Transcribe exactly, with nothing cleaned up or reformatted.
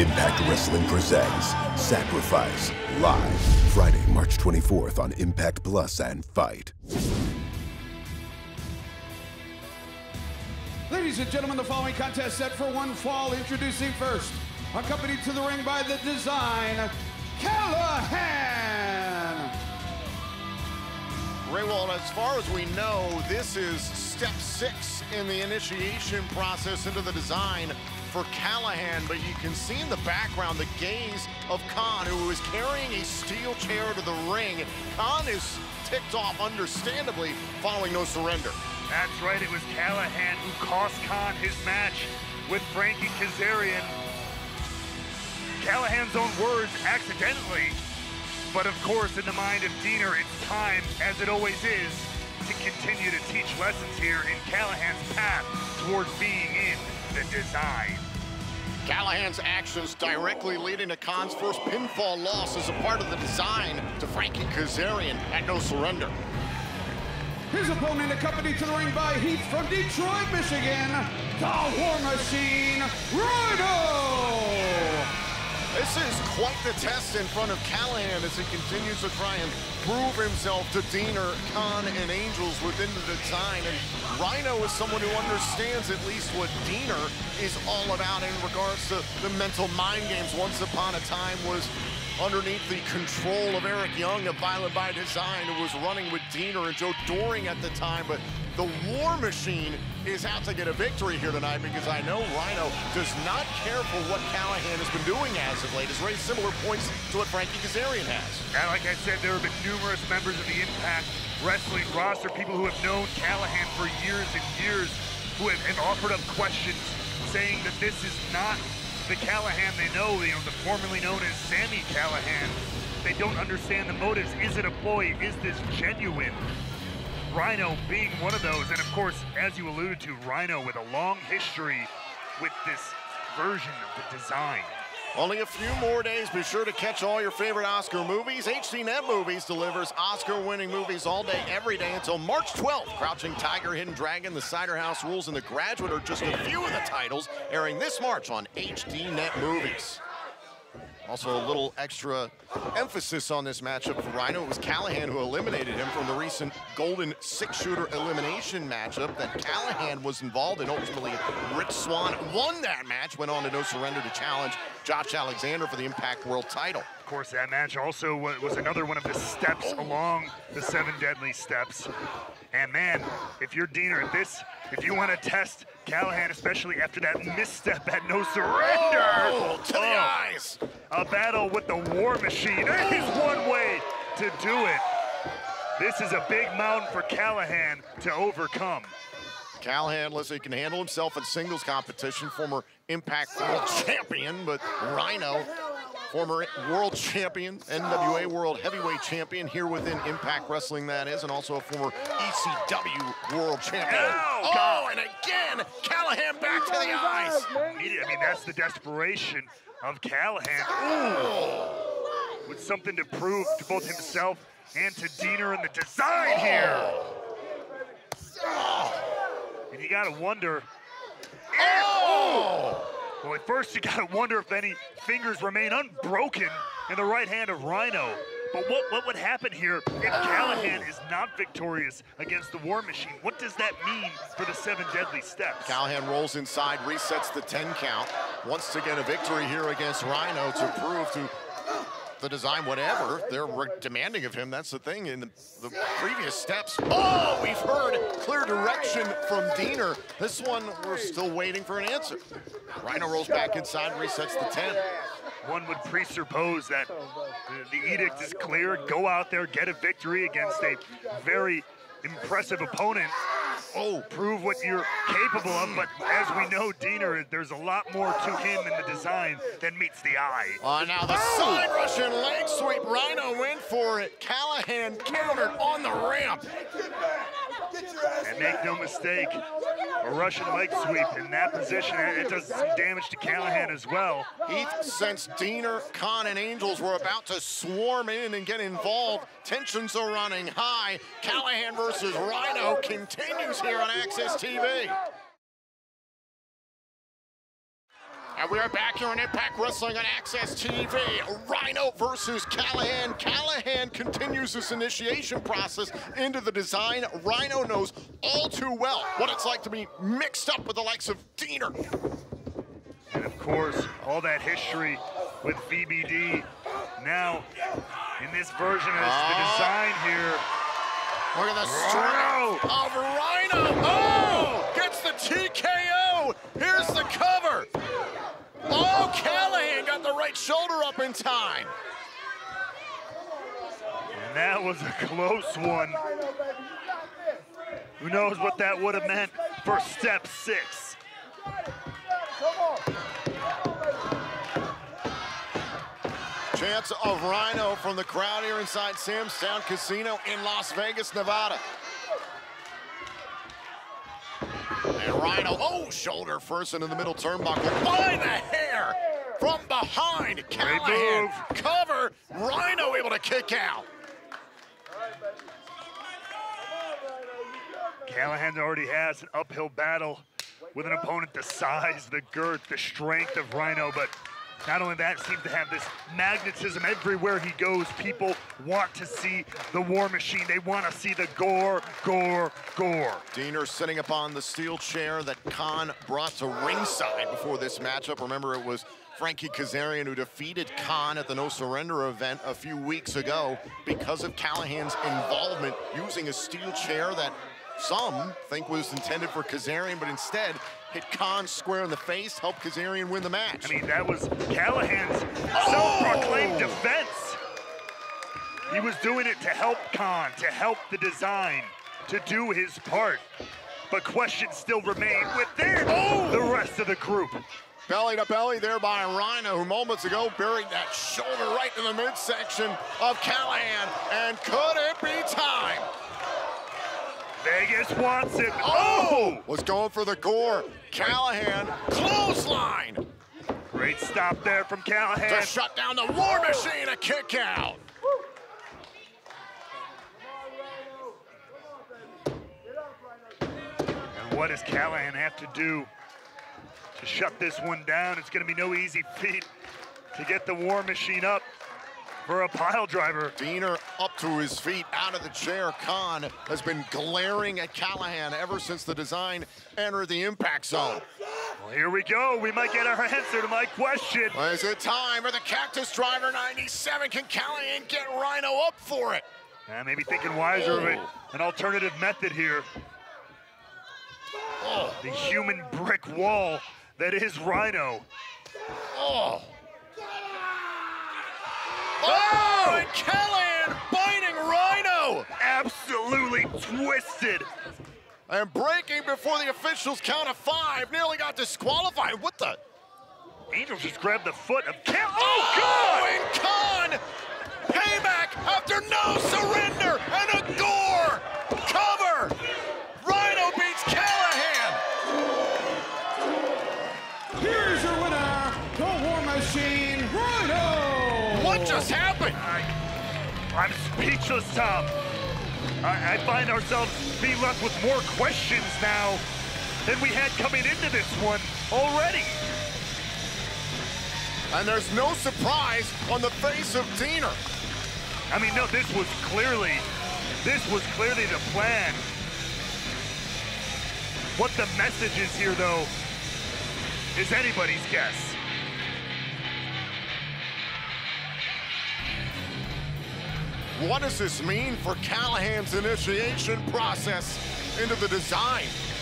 Impact Wrestling presents Sacrifice Live, Friday, March twenty-fourth on Impact Plus and Fight. Ladies and gentlemen, the following contest set for one fall. Introducing first, accompanied to the ring by The Design, Callahan. Ray Wall, as far as we know, this is step six in the initiation process into The Design for Callahan, but you can see in the background the gaze of Khan, who is carrying a steel chair to the ring. Khan is ticked off, understandably, following No Surrender. That's right, it was Callahan who cost Khan his match with Frankie Kazarian. Callahan's own words, accidentally, but of course, in the mind of Diener, it's time, as it always is, to continue to teach lessons here in Callahan's path towards being in The Design. Callahan's actions directly leading to Khan's first pinfall loss as a part of The Design to Frankie Kazarian at No Surrender. His opponent, accompanied to the ring by Heath from Detroit, Michigan, the War Machine, Rhino! This is quite the test in front of Callahan as he continues to try and prove himself to Diener, Khan, and Angels within The Design. And Rhino is someone who understands at least what Diener is all about in regards to the mental mind games. Once upon a time was underneath the control of Eric Young of Violent By Design, who was running with Diener and Joe Doring at the time. But the War Machine is out to get a victory here tonight, because I know Rhino does not care for what Callahan has been doing as of late. Has raised similar points to what Frankie Kazarian has. And like I said, there have been numerous members of the Impact Wrestling roster, people who have known Callahan for years and years, who have and offered up questions saying that this is not the Callahan they know, you know, the formerly known as Sami Callihan. They don't understand the motives. Is it a ploy? Is this genuine? Rhino being one of those, and of course, as you alluded to, Rhino with a long history with this version of The Design. Only a few more days. Be sure to catch all your favorite Oscar movies. H D Net Movies delivers Oscar-winning movies all day, every day until March twelfth. Crouching Tiger, Hidden Dragon, The Cider House Rules, and The Graduate are just a few of the titles airing this March on H D Net Movies. Also a little extra emphasis on this matchup for Rhino. It was Callahan who eliminated him from the recent Golden Six-Shooter elimination matchup that Callahan was involved in. Ultimately, Rich Swann won that match, went on to No Surrender to challenge Josh Alexander for the Impact World title. Of course, that match also was another one of the steps along the Seven Deadly Steps. And man, if you're Diener at this, if you want to test Callahan, especially after that misstep at No Surrender. Oh, to the eyes. A battle with the War Machine. That is one way to do it. This is a big mountain for Callahan to overcome. Callahan, listen, he can handle himself in singles competition, former Impact World Champion, but Rhino, former world champion, N W A World Heavyweight Champion here within Impact Wrestling, that is, and also a former E C W World Champion. Oh, oh and again, Callahan back to the eyes. I mean, that's the desperation of Callahan. Ooh. With something to prove to both himself and to Diener and The Design here. And you gotta wonder. Oh! Well, at first you gotta wonder if any fingers remain unbroken in the right hand of Rhino. But what, what would happen here if oh. Callahan is not victorious against the War Machine? What does that mean for the Seven Deadly Steps? Callahan rolls inside, resets the ten count, wants to get a victory here against Rhino to prove to The Design whatever they're demanding of him. That's the thing in the, the previous steps. Oh, we've heard clear direction from Diener. This one, we're still waiting for an answer. Rhino rolls back inside, resets the ten. One would presuppose that the edict is clear. Go out there, get a victory against a very impressive opponent. Oh, prove what you're capable of, but as we know, Diener, there's a lot more to him in The Design than meets the eye. Uh, now the oh. side Russian leg sweep, Rhino went for it. Callahan countered on the ramp. And make no mistake, a Russian leg sweep in that position, it does some damage to Callahan as well. Heath, since Diener, Khan, and Angels were about to swarm in and get involved, tensions are running high. Callahan versus Rhino continues here on Access T V. And we are back here on Impact Wrestling on Access T V. Rhino versus Callihan. Callihan continues this initiation process into the design. Rhino knows all too well what it's like to be mixed up with the likes of Diener. And of course, all that history with V B D. Now, in this version of oh. the design here. Look at the strength of Rhino. Oh, gets the T K O. Here's the cover. Oh, Callihan got the right shoulder up in time. And that was a close one. Who knows what that would have meant for step six. Chance of Rhino from the crowd here inside Sam's Towns Casino in Las Vegas, Nevada. And Rhino, oh, shoulder first into the middle turnbuckle. By the hair from behind. Callihan cover. Rhino able to kick out. Callahan already has an uphill battle with an opponent the size, the girth, the strength of Rhino, but not only that, seems to have this magnetism everywhere he goes. People want to see the War Machine. They want to see the gore, gore, gore. Diener sitting upon the steel chair that Khan brought to ringside before this matchup. Remember, it was Frankie Kazarian who defeated Khan at the No Surrender event a few weeks ago because of Callahan's involvement using a steel chair that some think was intended for Kazarian, but instead hit Khan square in the face, helped Kazarian win the match. I mean, that was Callahan's oh! self-proclaimed defense. He was doing it to help Khan, to help the design, to do his part. But questions still remain within oh! the rest of the group. Belly to belly there by Rhino, who moments ago buried that shoulder right in the midsection of Callihan. And could it be time? Vegas wants it. Oh! Was going for the gore. Callihan, clothesline. Great stop there from Callihan. To shut down the War Machine, a kick out. And what does Callihan have to do to shut this one down? It's going to be no easy feat to get the War Machine up for a pile driver. Diener up to his feet, out of the chair. Khan has been glaring at Callihan ever since the design entered the impact zone. Well, here we go. We might get our answer to my question. Well, is it time for the Cactus Driver ninety-seven? Can Callihan get Rhino up for it? Yeah, maybe thinking wiser of it. An alternative method here. Oh. The human brick wall that is Rhino. Oh. Oh, and Callihan biting Rhino! Absolutely twisted. And breaking before the officials count of five. Nearly got disqualified. What the? Angels just grabbed the foot of Callihan. Oh, God! Oh, and Khan! Payback after no surrender and a gore! Cover! Rhino beats Callihan! Here's your winner, the War Machine, Rhino! What just happened? I, I'm speechless, Tom. I, I find ourselves being left with more questions now than we had coming into this one already. And there's no surprise on the face of Diener. I mean, no, this was clearly, this was clearly the plan. What the message is here, though, is anybody's guess. What does this mean for Callahan's initiation process into the design?